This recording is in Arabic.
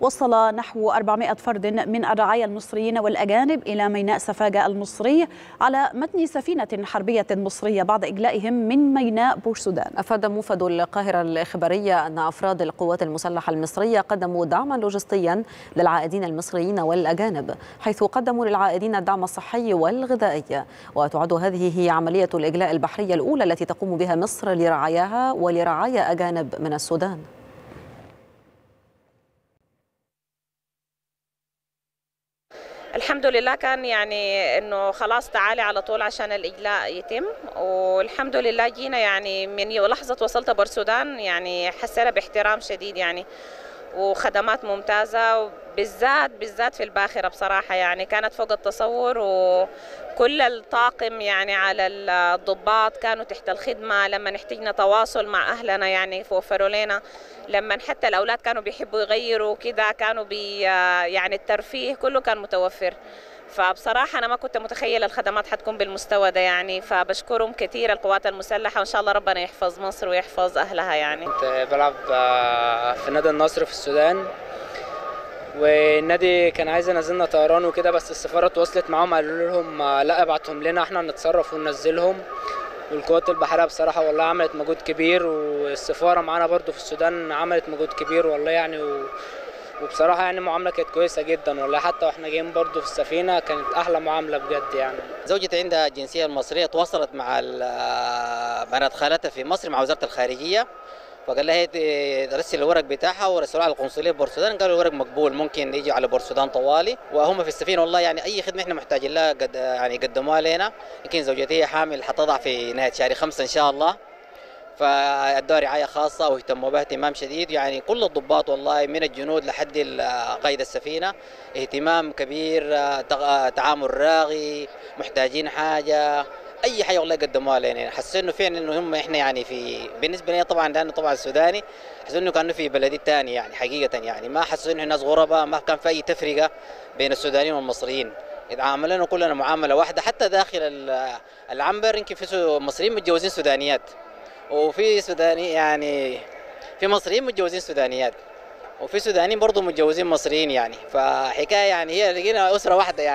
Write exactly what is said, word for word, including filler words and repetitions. وصل نحو أربعمائة فرد من الرعايا المصريين والأجانب إلى ميناء سفاجا المصري على متن سفينة حربية مصرية بعد إجلائهم من ميناء بورسودان. أفاد موفد القاهرة الإخبارية أن أفراد القوات المسلحة المصرية قدموا دعما لوجستيا للعائدين المصريين والأجانب، حيث قدموا للعائدين الدعم الصحي والغذائي. وتعد هذه هي عملية الإجلاء البحرية الأولى التي تقوم بها مصر لرعاياها ولرعايا أجانب من السودان. الحمد لله كان يعني انه خلاص تعالي على طول عشان الاجلاء يتم، والحمد لله جينا يعني من لحظه وصلت بورسودان يعني حسينا باحترام شديد يعني وخدمات ممتازه، بالذات بالذات في الباخره بصراحه يعني كانت فوق التصور، وكل الطاقم يعني على الضباط كانوا تحت الخدمه لما احتجنا تواصل مع اهلنا يعني وفروا لنا، لما حتى الاولاد كانوا بيحبوا يغيروا كده كانوا بي يعني الترفيه كله كان متوفر. فبصراحه انا ما كنت متخيله الخدمات حتكون بالمستوى ده يعني، فبشكرهم كثير القوات المسلحه، وان شاء الله ربنا يحفظ مصر ويحفظ اهلها يعني. كنت بلعب في نادي النصر في السودان، والنادي كان عايز ينزلنا طيران وكده، بس السفاره تواصلت معاهم قالوا لهم لا ابعتهم لنا احنا نتصرف وننزلهم. والقوات البحريه بصراحه والله عملت مجهود كبير، والسفاره معانا برده في السودان عملت مجهود كبير والله يعني، و... وبصراحه يعني المعامله كانت كويسه جدا والله، حتى واحنا جايين برده في السفينه كانت احلى معامله بجد يعني. زوجتي عندها الجنسيه المصريه، تواصلت مع بنات خالتها في مصر مع وزاره الخارجيه، فقال لها ترسل الورق بتاعها ورسلوها على القنصليه بورسودان، قالوا الورق مقبول ممكن يجي على بورسودان طوالي. وهم في السفينه والله يعني اي خدمه احنا محتاجين لها قد يعني قدموها لنا. يمكن زوجتي هي حامل حتضع في نهايه شهر خمسه ان شاء الله، فادوها رعايه خاصه واهتموا بها اهتمام شديد يعني. كل الضباط والله من الجنود لحد قائد السفينه اهتمام كبير، تعامل راغي، محتاجين حاجه اي حاجه والله قدموها لنا يعني. حسيت انه فعلا انه هم احنا يعني في بالنسبه لي طبعا لانه طبعا سوداني، حسيت انه كانوا في بلد ثاني يعني حقيقه يعني، ما حسوا انه ناس غرباء، ما كان في اي تفرقه بين السودانيين والمصريين، اتعاملنا كلنا معامله واحده. حتى داخل العنبر يمكن في مصريين متجوزين سودانيات، وفي سوداني يعني في مصريين متجوزين سودانيات، وفي سودانيين برضه متجوزين مصريين يعني، فحكايه يعني هي لقينا اسره واحده يعني.